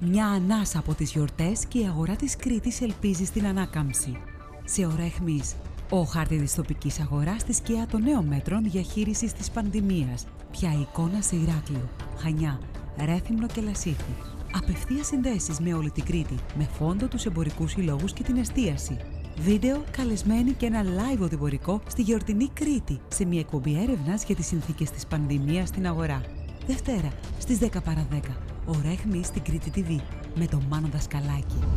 Μια ανάσα από τις γιορτές και η αγορά της Κρήτης ελπίζει στην ανάκαμψη. Σε ώρα αιχμής, ο χάρτη της τοπικής αγοράς στη σκιά των νέων μέτρων διαχείρισης της πανδημίας. Πια εικόνα σε Ηράκλειο, Χανιά, Ρέθυμνο και Λασίφι. Απευθείας συνδέσεις με όλη την Κρήτη, με φόντο τους εμπορικούς συλλόγους και την εστίαση. Βίντεο, καλεσμένοι και ένα live οδηπορικό στη Γεωργινή Κρήτη, σε μια εκπομπή έρευνας για τις συνθήκες της πανδημίας στην αγορά. Δευτέρα, στις 10 παρα 10, ώρα αιχμής στην Κρήτη TV, με τον Μάνο Δασκαλάκι.